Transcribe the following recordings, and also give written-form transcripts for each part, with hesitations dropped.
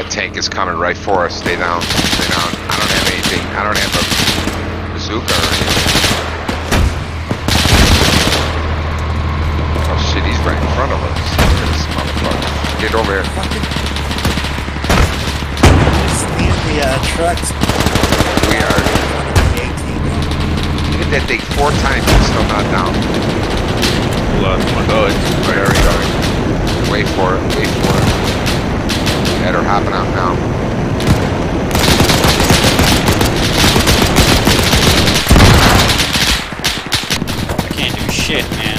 That tank is coming right for us. Stay down. Stay down. I don't have anything. I don't have a bazooka or anything. Oh shit, he's right in front of us. Look at this motherfucker. Get over here. These trucks. We are. Hit that thing 4 times and still not down. Left one. Good. There we go. Wait for it. Wait for it. That are hopping out now. I can't do shit, man.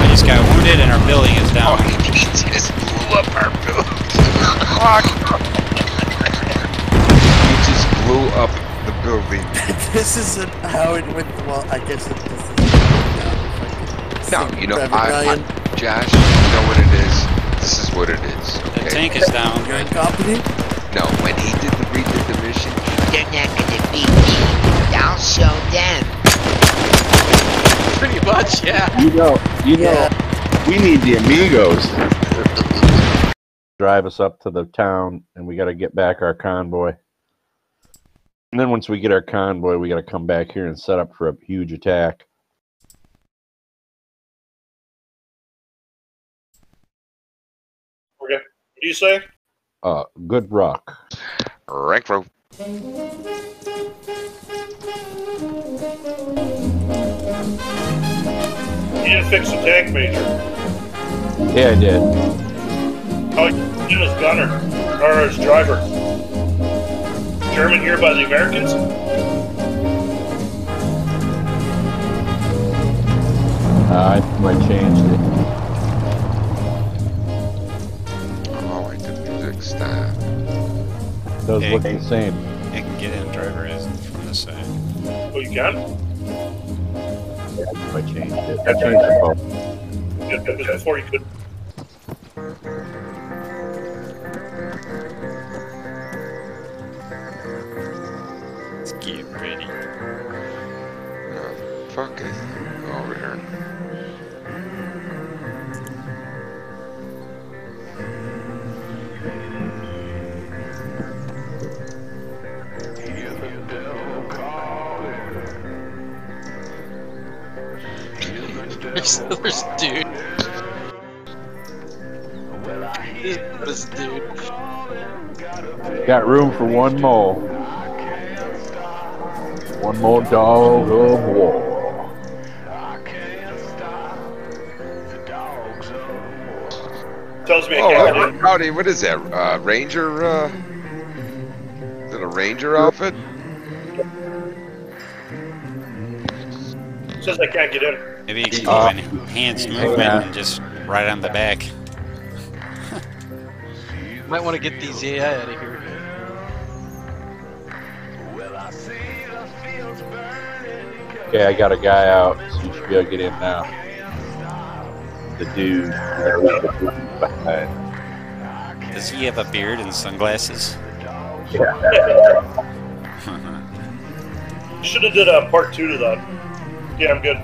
I just got wounded and our building is down. Oh, he just blew up our building. Fuck. You just blew up the building. This isn't how it went. Well, I guess it is. No, you know, I Josh, you know what it is. This is what it is. Okay. The tank is down. You're incompetent? No, when he did the redid the mission, they're not gonna beat me. I'll show them. Pretty much, yeah. You know, we need the amigos. Drive us up to the town, and we got to get back our convoy. And then once we get our convoy, we got to come back here and set up for a huge attack. Okay. What do you say? Good rock. Right, bro. You didn't fix the tank, Major. Yeah, I did. Oh, you did as gunner. Or as driver. German here by the Americans? I might change it. Stop. Those look the same. It can get in, driver isn't from this side. Oh, you can? Yeah, I changed it. I changed the phone. Yeah, because before you could. Let's get ready. Oh, fuck it. Over here. There's a dude. This dude. Got room for one more. One more dog of war. Tells me. Oh, howdy! What is that? Ranger? Is it a Ranger outfit? Says I can't get in. Maybe you can do enhanced movement and just right on the back. Might want to get these AI out of here. Okay, I got a guy out, so you should be able to get in now. The dude. Does he have a beard and sunglasses? Yeah. Should have did a part 2 to that. Yeah, I'm good.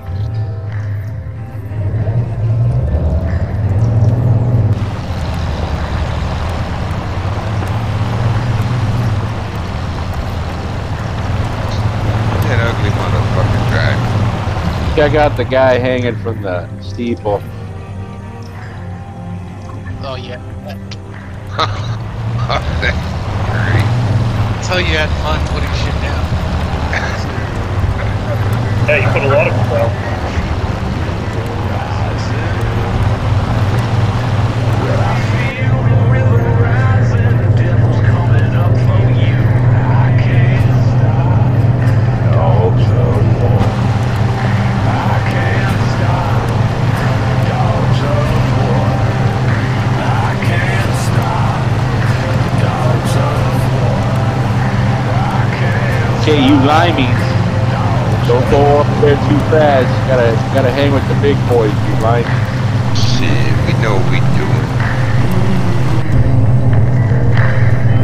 I got the guy hanging from the steeple. Oh yeah. That's how you had fun putting shit down. Yeah, you put a lot of it You limeys, don't go up there too fast. Gotta hang with the big boys, you limeys. Shit, we know what we doing.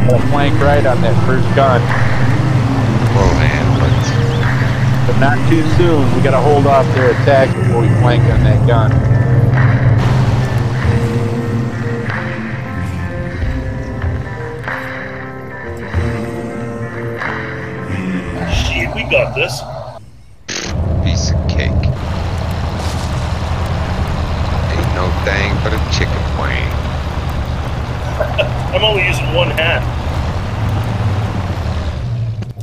Gotta flank right on that first gun. Oh man, but not too soon. We gotta hold off their attack before we flank on that gun. You got this. Piece of cake. Ain't no thing but a chicken wing. I'm only using one hat.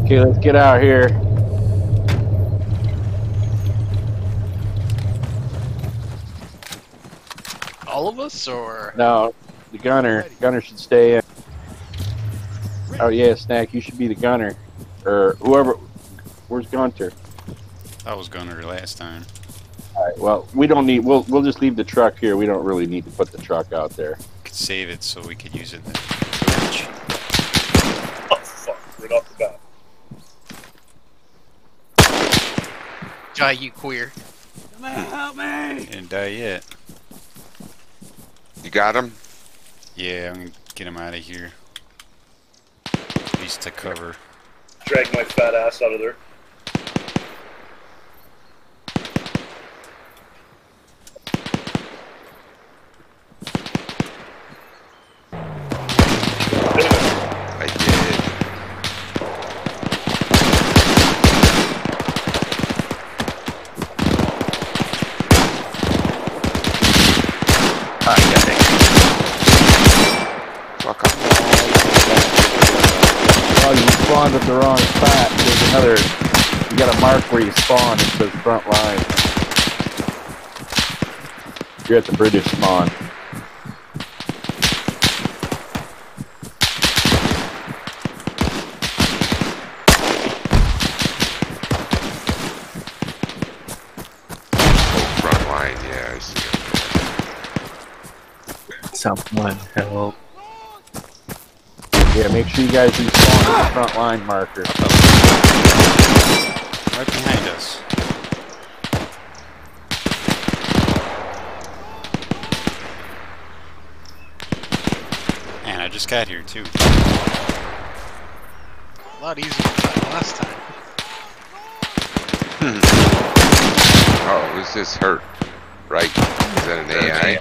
Okay, let's get out of here. All of us, or? No, the gunner. Gunner should stay in. Oh yeah, Snack, you should be the gunner. Or whoever. Where's Gunter? I was gunner last time. Alright, well, we don't need... We'll just leave the truck here. We don't really need to put the truck out there. We could save it so we could use it in the bridge. Oh, fuck. Right off the bat. Die, you queer. Come on, help me! Didn't die yet. You got him? Yeah, I'm gonna get him out of here. At least to cover. Drag my fat ass out of there. I did. Fuck off. Oh, you spawned at the wrong spot. There's another... You gotta mark where you spawn. It says front line. You're at the British spawn. Oh, front line, yeah, I see it. Someone help. Yeah, make sure you guys respawn at the front line marker. Right behind us. Man, I just got here too. A lot easier than last time. Oh, who's this hurt? Right? Is that an AI?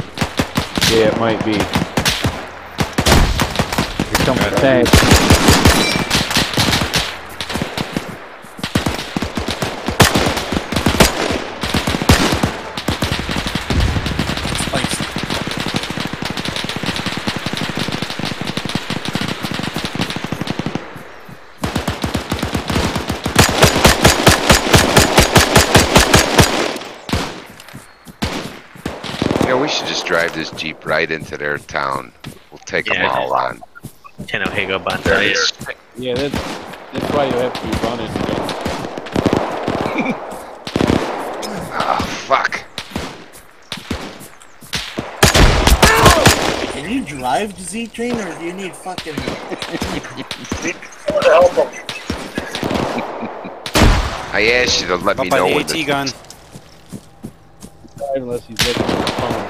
Yeah, it might be. Come on, thanks. Yeah, we should just drive this Jeep right into their town. We'll take them all on. Go there. Yeah, that's why you have to be running. Oh, fuck. Can you drive the Z-Train, or do you need fucking... I asked you to let me know what the... gun. Unless he's looking for the phone.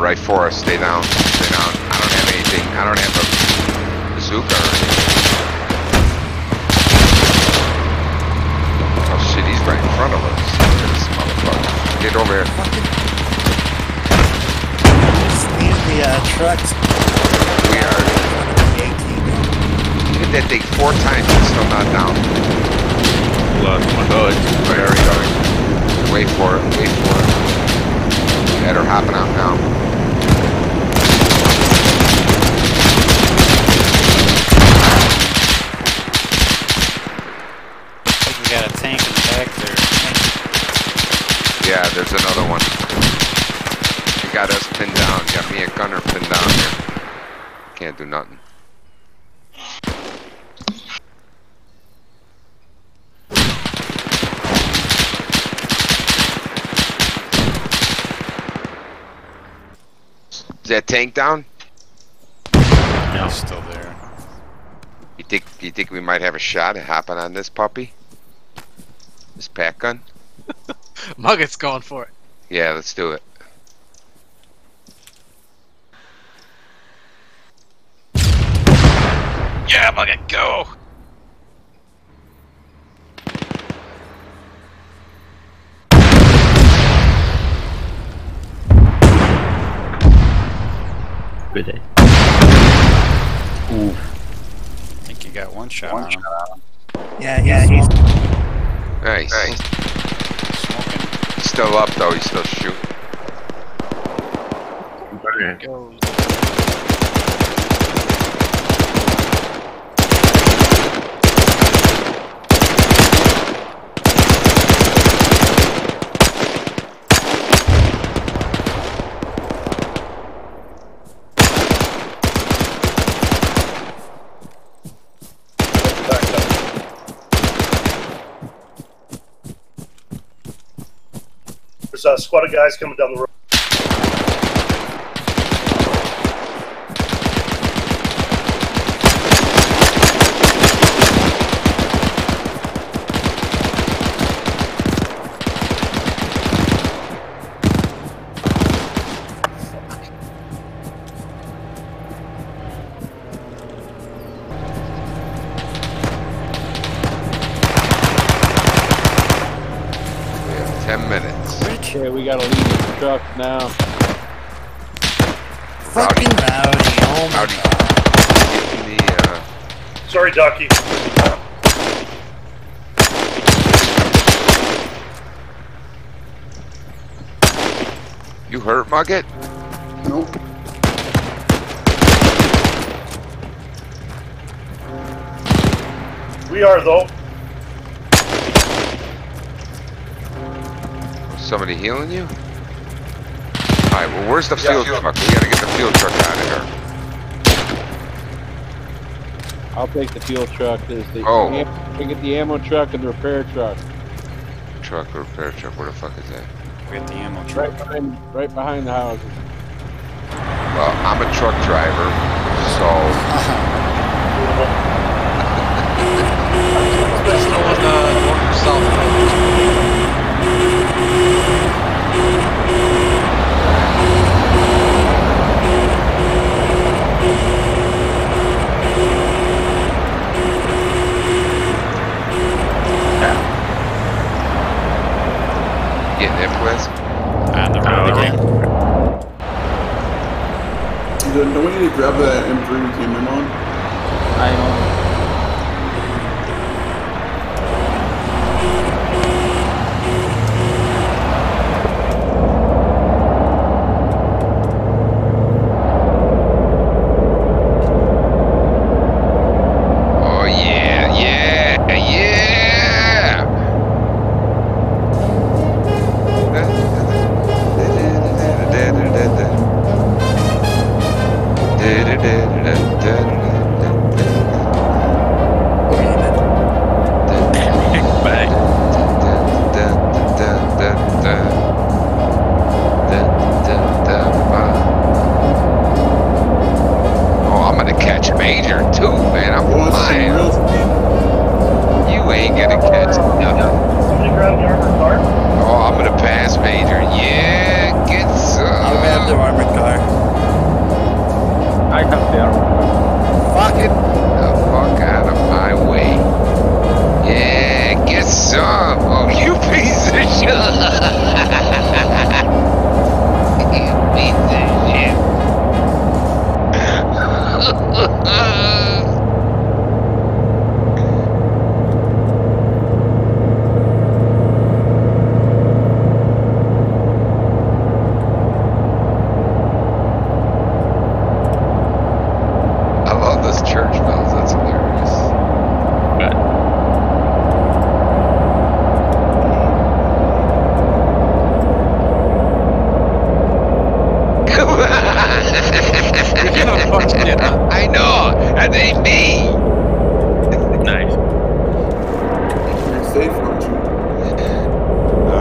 Right for us, stay down, stay down. I don't have anything, I don't have a bazooka or anything. Oh shit, he's right in front of us. This motherfucker. Get over here. Just leave the trucks. We are. Hit that thing 4 times, it's still not down. Blood, my hood. Where are you going? Wait for it, wait for it. Better hopping out now. I think we got a tank in the back there. Yeah, there's another one. got us pinned down. Got me and Gunner pinned down here. Can't do nothing. Is that tank down? No. He's still there. You think we might have a shot at hopping on this puppy? This pack gun? Mugget's going for it. Yeah, let's do it. Yeah, Mugget, go! Good day. Ooh. I think you got one shot on him. Yeah, he's... Nice. Smoking. He's still up though, he's still shooting. There he goes. There's a squad of guys coming down the road. We have 10 minutes. Okay, we gotta leave the truck now. Fucking Rowdy, oh my God. Sorry, Ducky. You hurt, Mugget? Nope. We are, though. Somebody healing you? Alright, well, where's the fuel truck? We gotta get the fuel truck out of here. I'll take the fuel truck. There's the we get the ammo truck and the repair truck. Truck, repair truck, where the fuck is that? We got the ammo truck. Right behind the houses. Well, I'm a truck driver, so... Getting influenced? On the road again. Don't we need to grab that M3 we came in on? I don't.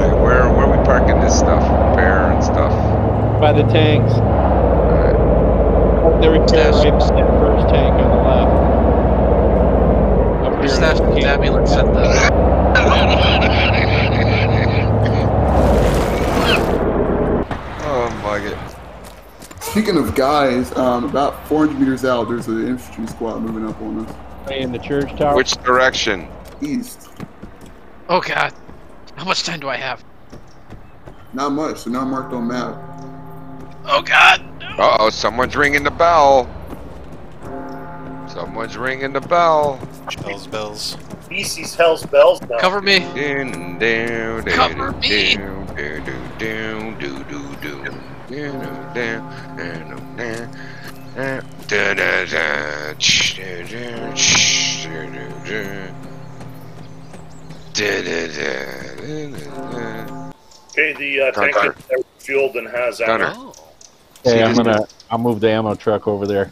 Alright, where are we parking this stuff? Repair and stuff? By the tanks. Alright. They're repairing right by that first tank on the left. Up here. Snatch the ambulance at the... Oh, bugger. Speaking of guys, about 400 meters out, there's an infantry squad moving up on us. In the church tower. Which direction? East. Oh god. How much time do I have? Not much. They're not marked on map. Oh god. No. Uh-oh, someone's ringing the bell. Someone's ringing the bell. Hell's bells. BC's hell's bells. Now. Cover me. Cover me. Okay, the tank is fueled and has ammo. Okay, hey, I'll move the ammo truck over there.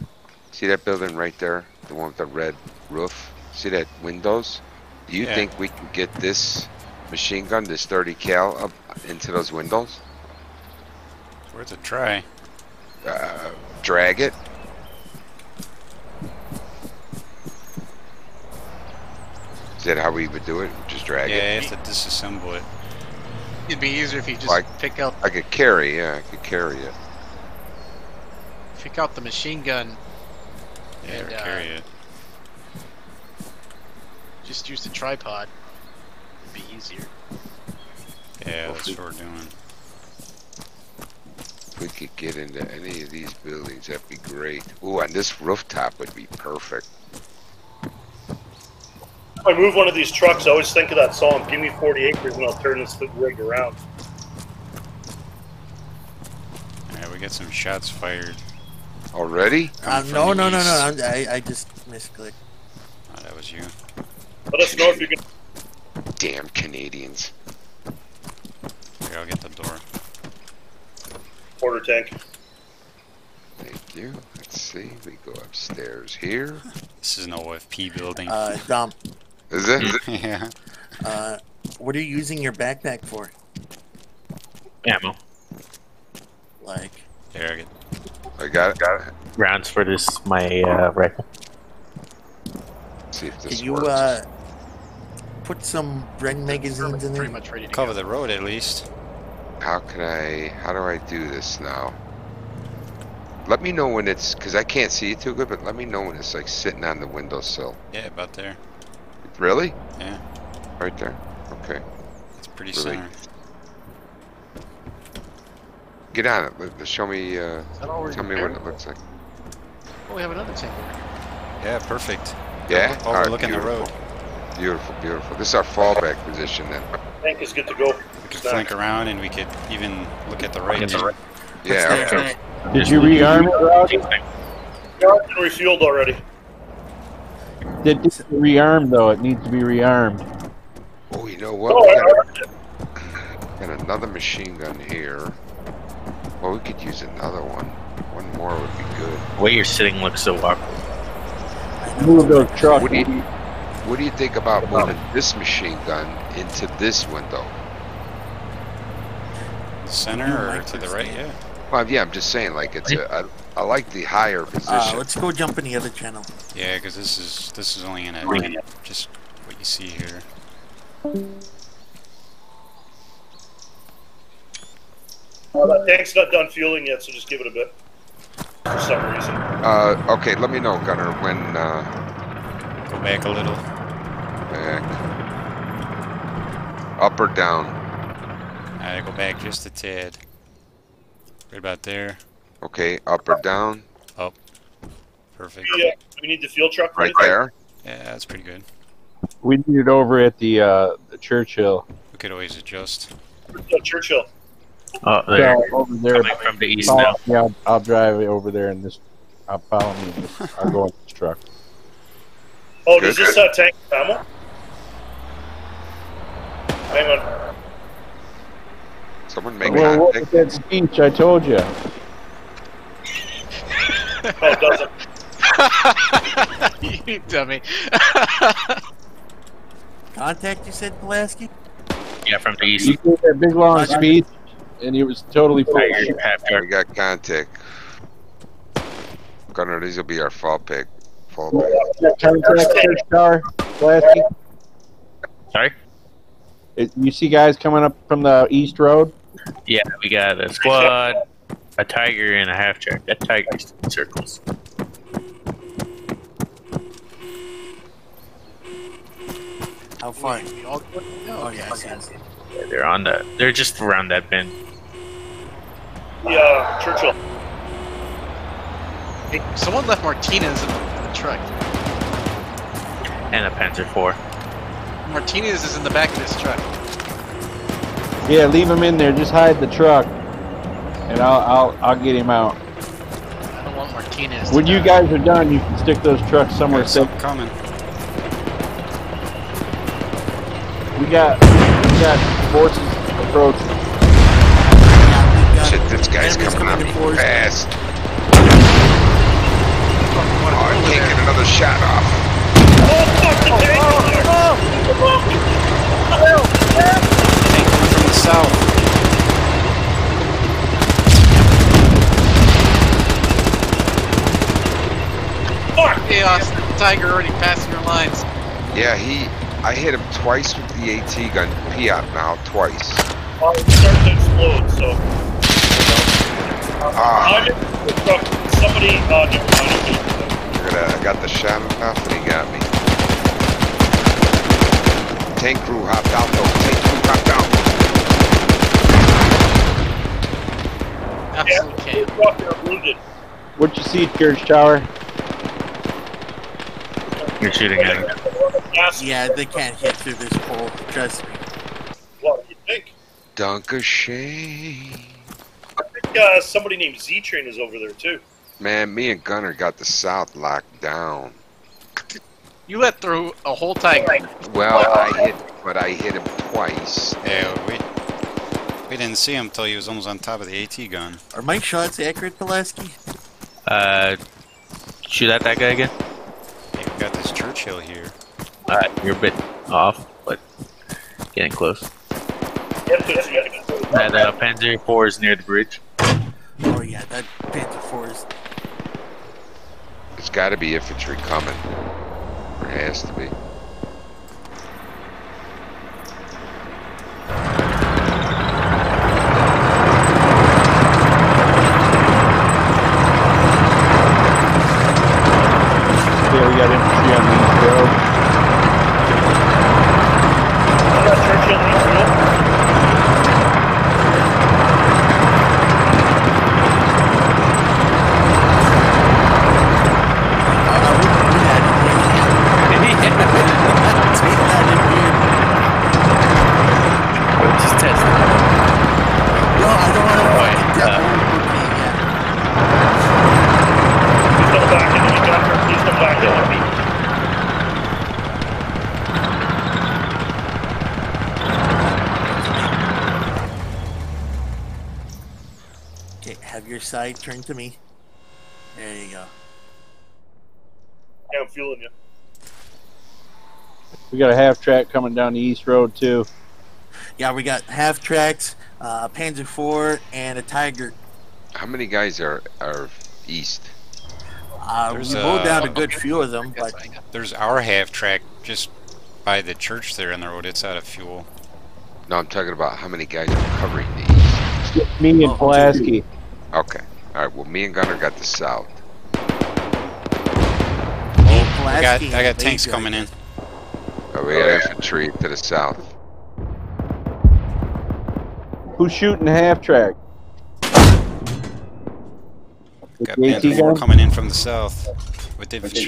See that building right there? The one with the red roof? See that windows? Do you think we can get this machine gun, this 30 cal, up into those windows? Worth a try. Drag it. Is that how we would do it? Just drag it? Yeah, you have to disassemble it. It'd be easier if you just pick up... I could carry, I could carry it. Pick out the machine gun. Yeah, and, carry it. Just use the tripod. It'd be easier. Yeah, well, that's what we're doing. If we could get into any of these buildings, that'd be great. Ooh, and this rooftop would be perfect. If I move one of these trucks, I always think of that song, "Give me 40 acres and I'll turn this rig around." Alright, we got some shots fired. Already? No. I just misclicked. Oh, that was you. Let us know if you can... Damn Canadians. Here, I'll get the door. Quarter tank. Thank you. Let's see. We go upstairs here. This is an OFP building. Dom. Is it? Yeah. What are you using your backpack for? Ammo. Like. There I go. I got it. Got it. Rounds for this rifle. See if this works. Put some red magazines in there? Pretty much ready to cover the road at least. How do I do this now? Let me know when it's, because I can't see it too good, but let me know when it's like sitting on the windowsill. Yeah, about there. Really? Yeah. Right there? Okay. It's pretty center. Get on it. Show me, tell me what it looks like. Oh, we have another tank over here. Yeah, perfect. Yeah? Overlooking the road. Beautiful, beautiful. This is our fallback position then. Tank is good to go. We could flank around, and we could even look at the right. Yeah. Okay. Did you rearm it, Roger? It's been refueled already. It needs to be rearmed, though. It needs to be rearmed. Oh, you know what? We got another machine gun here. Well, we could use another one. One more would be good. The way you're sitting looks so awkward. Move those trucks. What do you think about moving this machine gun into this window? Center or to the right? Yeah. Well, yeah, I'm just saying, like, it's I like the higher position. Let's go jump in the other channel. Yeah, because this is only in a just what you see here. Well, that tank's not done fueling yet, so just give it a bit. For some reason. Okay, let me know, Gunner, when go back a little. Back. Up or down? Alright, go back just a tad. Right about there. Okay, up or down? Up. Perfect. Yeah, we need the fuel truck right there. Yeah, that's pretty good. We need it over at the Churchill. We could always adjust. Churchill. Oh, there. Yeah, over there. Coming from the east now. Yeah, I'll drive over there and I'll follow me. I'll go in this truck. Oh, does this tank ammo? Hang on. Someone make contact. That speech I told you. Oh, it doesn't. You dummy. Contact, you said, Pulaski? Yeah, from the east. He did that big long speech, and he was totally full. We got contact. Gunner, these will be our fall pick. Sorry? You see guys coming up from the east road? Yeah, we got a squad, a tiger, and a half track. That tiger's in circles. How far? Oh yeah, I see it. Yeah, they're on the. They're just around that bend. Yeah, Churchill. Hey, someone left Martinez in the truck. And a Panzer IV. Martinez is in the back of this truck. Yeah, leave him in there. Just hide the truck, and I'll get him out. I don't want Martinez. When you guys are done, you can stick those trucks somewhere safe. Coming. We got forces approaching. Shit, this guy's coming up fast. Oh, I can't get another shot off. Oh, fuck, the tank! Oh, tank coming from the south. Fuck! Chaos, the tiger already passing your lines. Yeah, he... I hit him twice with the AT gun. Piot now, twice. Oh, it starts to explode, so... Ah. Somebody, never mind. Look at that, I got the shot off and he got me. Tank crew hopped out though, tank crew hopped out. Absolutely. Yeah, what'd you see, Church Tower? You're shooting at him. Yeah, they can't hit through this hole, trust me. What do you think? Dunk of shame. I think somebody named Z-Train is over there too. Man, me and Gunner got the south locked down. You let through a whole tiger. Well, I hit him twice. Yeah, we didn't see him till he was almost on top of the AT gun. Are my shots accurate, Pulaski? Shoot at that guy again. Hey, we got this Churchill here. You're a bit off, but getting close. That Panzer IV is near the bridge. Oh yeah, that Panzer IV is... It's gotta be infantry coming. Or it has to be. Yeah, we got infantry on the road. Side, turn to me. There you go. Yeah, I'm feeling you. We got a half track coming down the east road too. Yeah, we got half tracks, a Panzer IV, and a Tiger. How many guys are east? We mowed down a good few of them, but there's our half track just by the church there on the road. It's out of fuel. No, I'm talking about how many guys are covering the east. Me and Pulaski. Okay. Alright, well, me and Gunner got the south. Oh, I got tanks coming in. Oh, we got infantry to the south. Who's shooting half track? Got Panzer IV coming in from the south with infantry.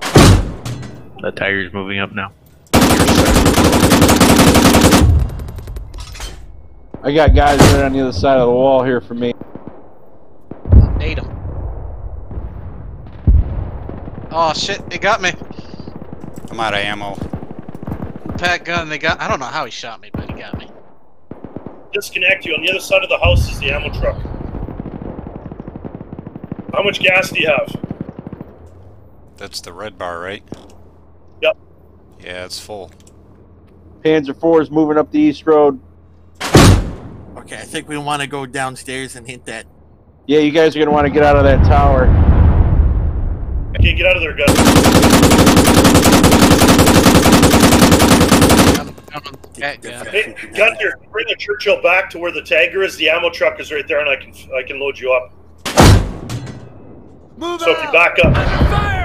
The Tiger's moving up now. I got guys right on the other side of the wall here for me. Need them. Oh shit, they got me. I'm out of ammo. Pat gun, they got. I don't know how he shot me, but he got me. Disconnect you. On the other side of the house is the ammo truck. How much gas do you have? That's the red bar, right? Yep. Yeah, it's full. Panzer IV is moving up the East Road. Okay, I think we want to go downstairs and hit that. Yeah, you guys are going to want to get out of that tower. I can't get out of there, guys. Hey, Gunter, bring the Churchill back to where the Tiger is. The ammo truck is right there, and I can load you up. Move so out. If you back up. Fire!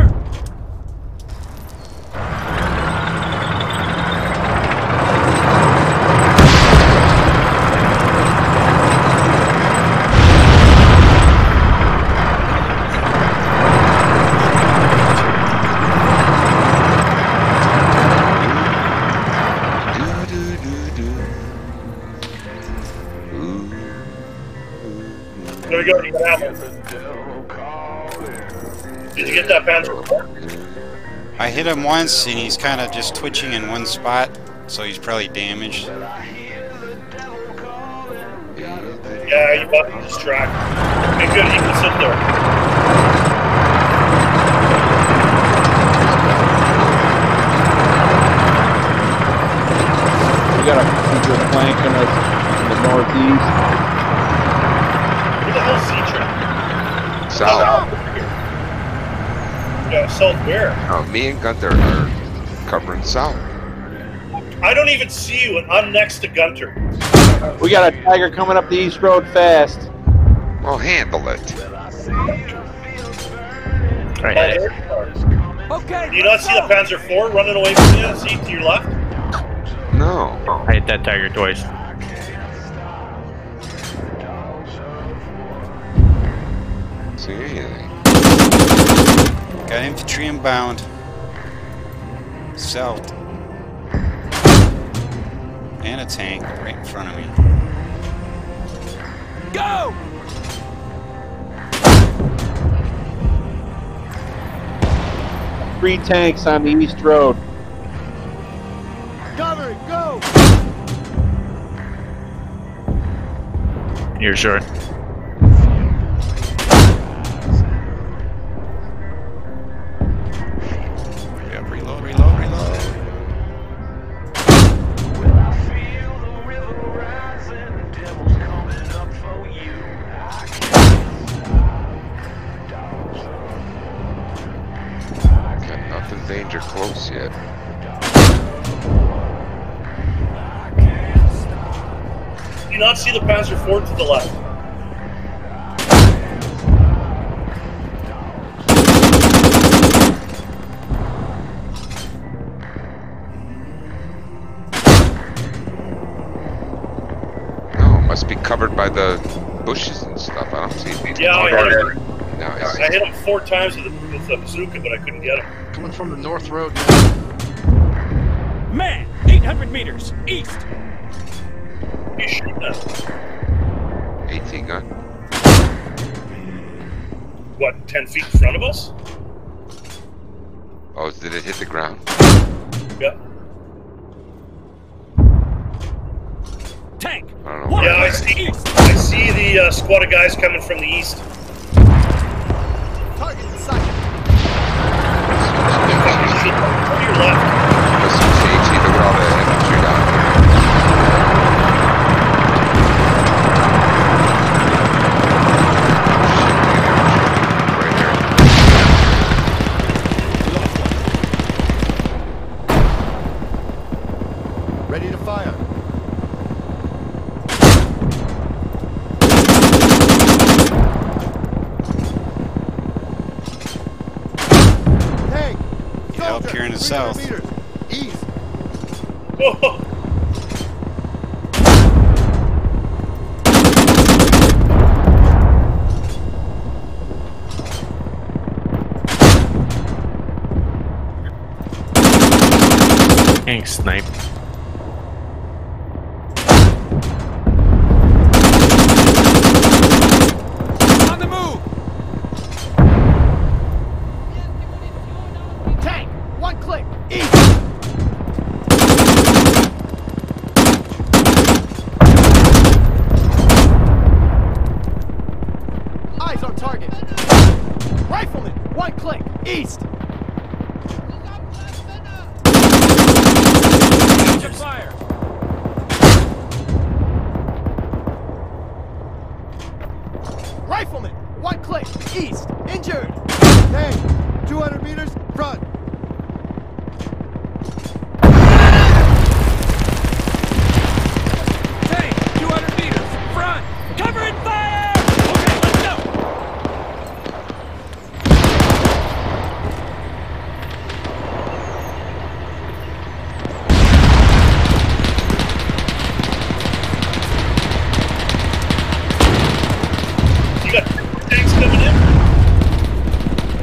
There we go. You got ammo. Did you get that Panzer? I hit him once, and he's kind of just twitching in one spot, so he's probably damaged. Yeah, you bought him distracted. Okay, good. He can sit there. We got a future flank in the northeast. South. Yeah, south where? Me and Gunter are covering south. I don't even see you, and I'm next to Gunter. We got a Tiger coming up the East Road fast. Well, handle it. Right. Okay. Do you not see the Panzer IV running away from you? See to your left? No. I hit that Tiger twice. Got infantry inbound. South. And a tank right in front of me. Go! Three tanks on the East Road. Cover it, go! You're sure? Not see the Panzer IV to the left. No, it must be covered by the bushes and stuff. I don't see it. Yeah, I hit him. No, I hit him 4 times with a bazooka, but I couldn't get him. Coming from the north road. Man, 800 meters east. You shoot that. 18 gun. What, 10 feet in front of us? Oh, did it hit the ground? Yeah. Tank! I don't know. What? Yeah, I see the squad of guys coming from the east. Target in sight. To your left. South. East. Whoa. Thanks, snipe. Fire! east, injured. Hey, 200 meters, front.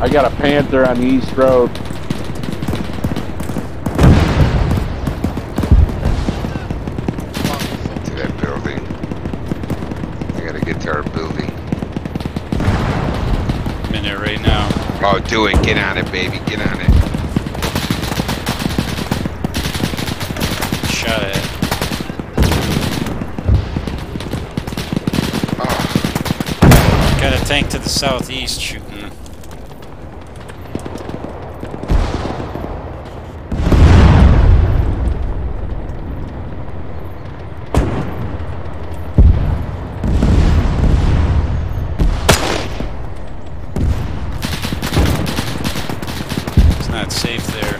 I got a Panther on the East Road. To that building. I gotta get to our building. I'm in there right now. Oh, do it. Get on it, baby. Get on it. Shot it. Oh. Got a tank to the southeast shooting. Safe there.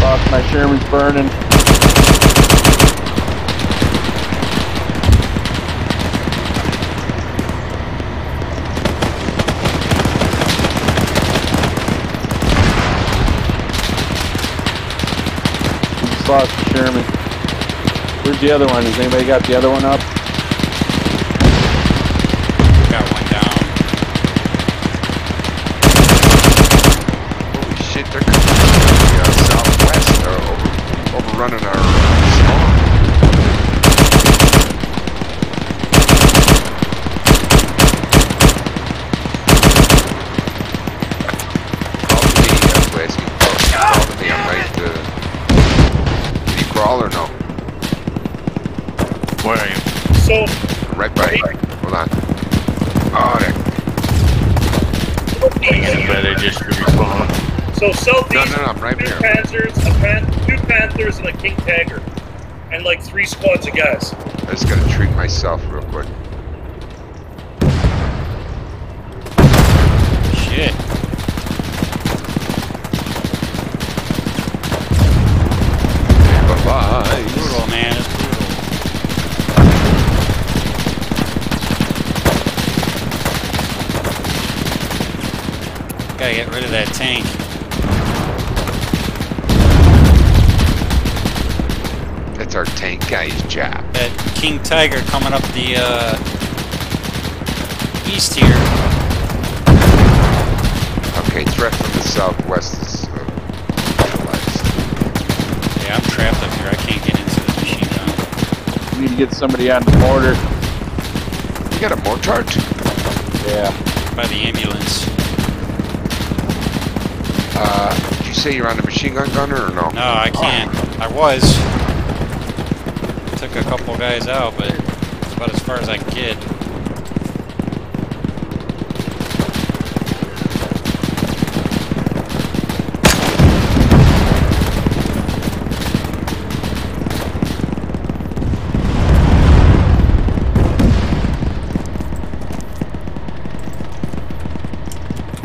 Lost my Sherman's burning. Just lost the Sherman. Where's the other one? Has anybody got the other one up? Got one down. Holy shit, they're coming from the southwest. They're overrunning our spawn. Did he crawl or no? Where are you? So right by you. Hold on. Oh, there. They just respawn. So southeast, I'm right here. Panthers, two Panthers, and a King Tiger, and like 3 squads of guys. I just gotta treat myself real quick. Shit. Bye bye. It's brutal, man. It's gotta get rid of that tank. That's our tank guy's job. That King Tiger coming up the east here. Okay, threat from the southwest is realized. Yeah, I'm trapped up here. I can't get into the machine gun. We need to get somebody on the mortar. You got a mortar? Yeah. By the ambulance. Did you say you're on a machine gun gunner or no? No, I can't. Oh. I was. Took a couple guys out, but it's about as far as I can get.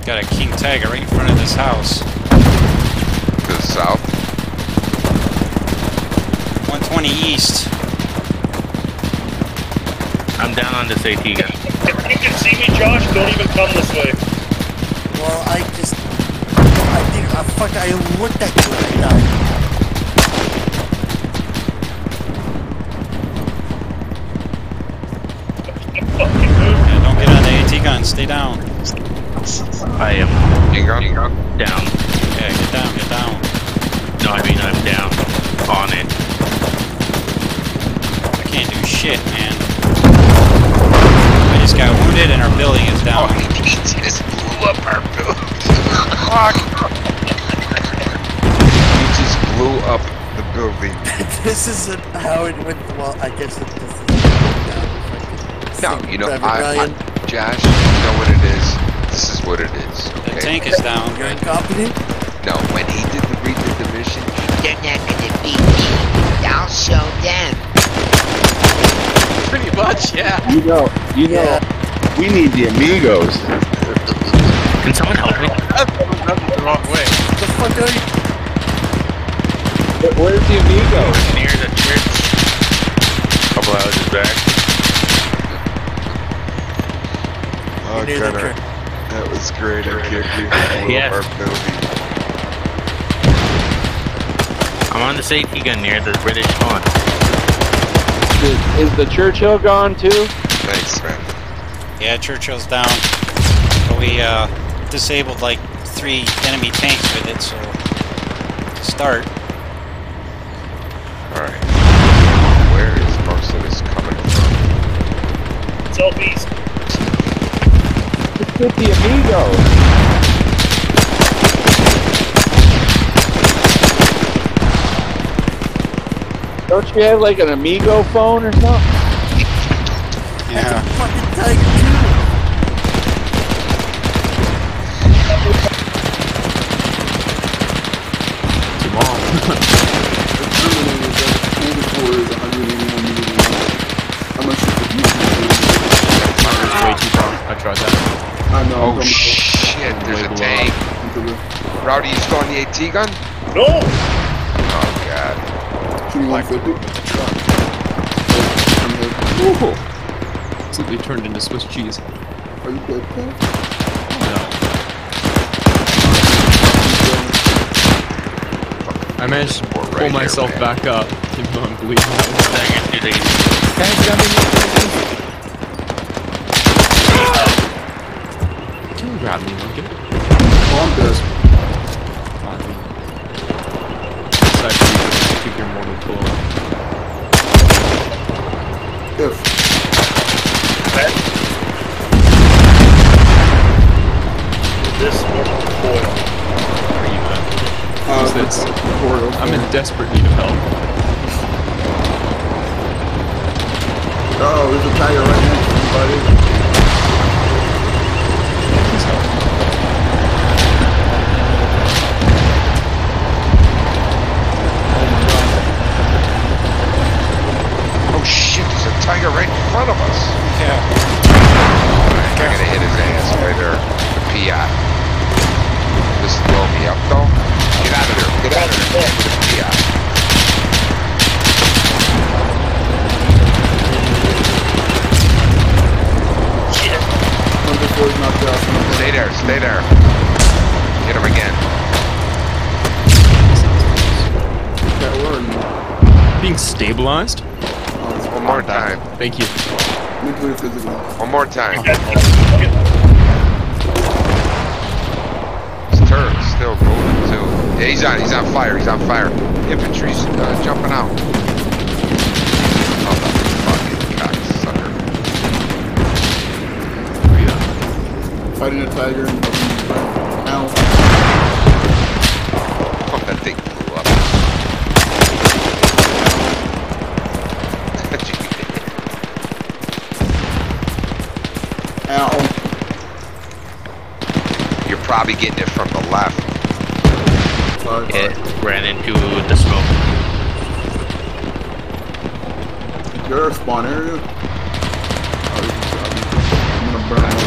Got a King Tiger right in front of this house. To the south. 120 east. I'm down on this AT gun. If you can see me, Josh, don't even come this way. Well, I looked at you and I died. Yeah, don't get on the AT gun, stay down. I am down. Yeah, get down, get down. No, I mean I'm down on it. I can't do shit, man. I just got wounded and our building is down. Oh, he just blew up our building. Fuck. He just blew up the building. This isn't how it went. Well, I guess it just. No, you know, Josh, you know what it is. This is what it is. Okay. The tank is down. You're incompetent? know, when he did the redid the mission, they're not gonna beat me. I'll show them. Pretty much, yeah. You know, we need the amigos. Can someone help me? That's the wrong way. What the fuck are you? Where's the amigos? Near the church. Couple houses back. Oh, Gunner, that was great. I kicked you. Yes. I'm on the safety gun near the British pond. Is the Churchill gone too? Thanks, man. Yeah, Churchill's down. But we disabled like 3 enemy tanks with it, so to start. Alright. Where is most of this coming from? It's all beast. With the amigo. Don't you have like an amigo phone or something? Yeah. That's a fucking tiger too. Tomorrow. The Terminator is at 184 is 181 million. How much is the YouTube? Way too far. I tried that. Oh shit, there's a tank. Rowdy, you still on the AT gun? No! Oh god. Woohoo! Simply turned into Swiss cheese. Are you good, man? No. I managed to pull myself back up, even though I'm bleeding. Dang it, dude. Can I jump in? Grab me, Lincoln. Well, I'm good. It's actually your mortal pull up. If. Okay. This mortal coil. Where are you at? This? Portal. I'm in desperate need of help. Oh, there's a tiger right next to me, buddy. Tiger right in front of us. Yeah. Right, I'm gonna hit his ass right there. The P.I. Just blow me up though. Get out of here. Get out of here. With the P.I. Shit. Stay there. Stay there. Hit him again. That word. Being stabilized? One more time. Thank you. One more time. His turret's still moving too. Yeah, he's on fire, he's on fire. Infantry's jumping out. Oh, fucking cocksucker. Oh, yeah. Fighting a tiger. Ow. Fuck, that thing blew up. Ow. You're probably getting it from the left. It ran into the smoke. Is there a spawn area? I'm gonna burn it.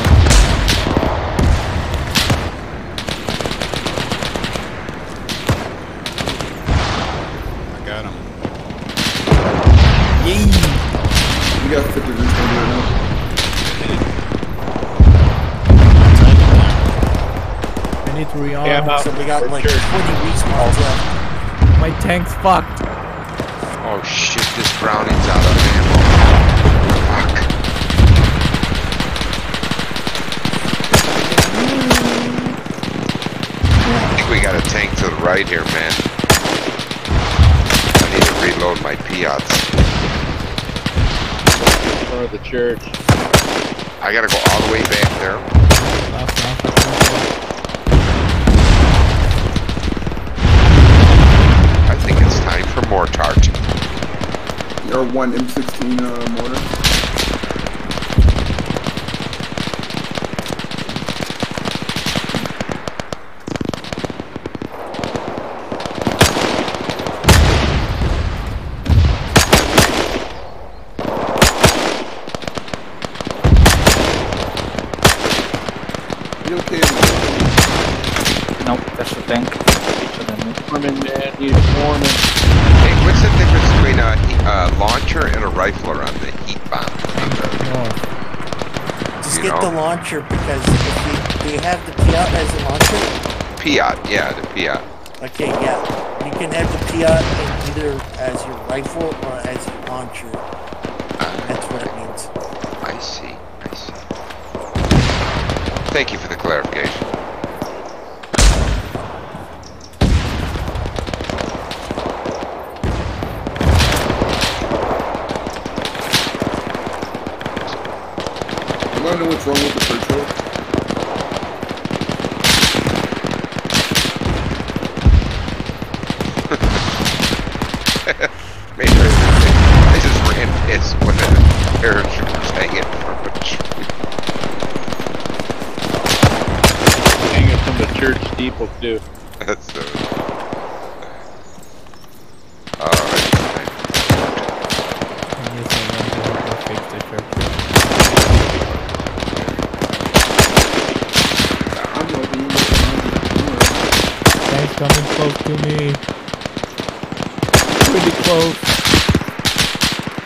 I got him. Yay! We got 50 degrees right now. Need to rearm, yeah, so we got like 20 weeks left. My tank's fucked. Oh shit, this Browning's out of ammo. Fuck. I think we got a tank to the right here, man. I need to reload my Piats. In front of the church. I gotta go all the way back there. Left. More charge. Or one M16 mortar. you kill me? No, there's a tank. Norman, man, he's Norman. Hey, what's the difference between a launcher and a rifler on the heat bomb? Oh. Just get the launcher, because if you, do you have the Piat as a launcher? Piat, yeah, the Piat. Okay, yeah. You can have the Piat either as your rifle or as your launcher. That's what it means. I see, I see. Thank you for the clarification. I don't know what's wrong with the virtual. They just ran pissed when the paratroopers hang it from a tree. Hang it from the church steeple too. That's so. Coming close to me. Pretty close.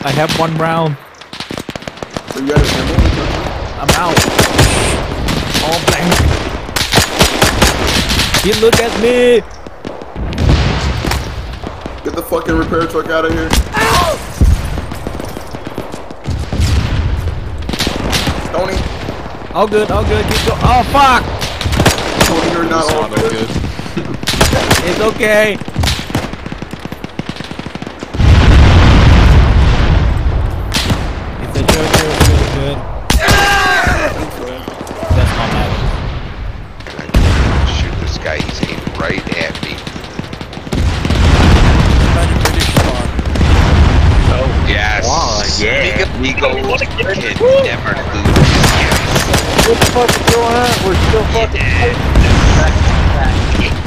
I have one round. So you got a demo? I'm out. All blank. You look at me. Get the fucking repair truck out of here. Ow! Tony. All good, keep going. Oh fuck! Tony, you're not all good. It's okay. It's a joker, it's really good. That's my magic. Shoot this guy, he's aiming right at me. Oh, yes. Wow, yeah. Speak up, never lose. What the fuck is going on? We're still fucking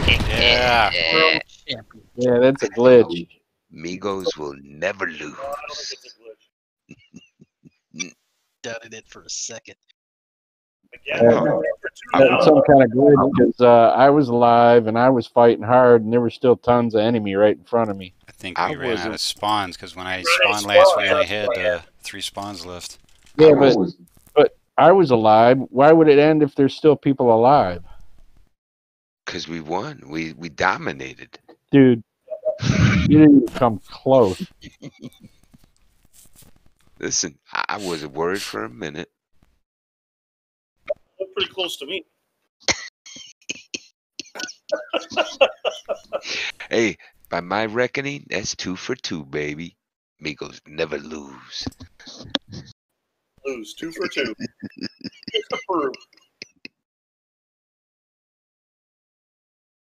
yeah. Yeah, that's a glitch. Migos will never lose. Doubted it for a second. That's some kind of glitch, because I was alive and I was fighting hard, and there were still tons of enemy right in front of me. I think I ran out of spawns, because when I spawned last week, I had 3 spawns left. Yeah, but I was alive. Why would it end if there's still people alive? Because we won. We dominated. Dude, you didn't come close. Listen, I was worried for a minute. You're pretty close to me. Hey, by my reckoning, that's 2 for 2, baby. Migos never lose. Lose 2 for 2. It's approved.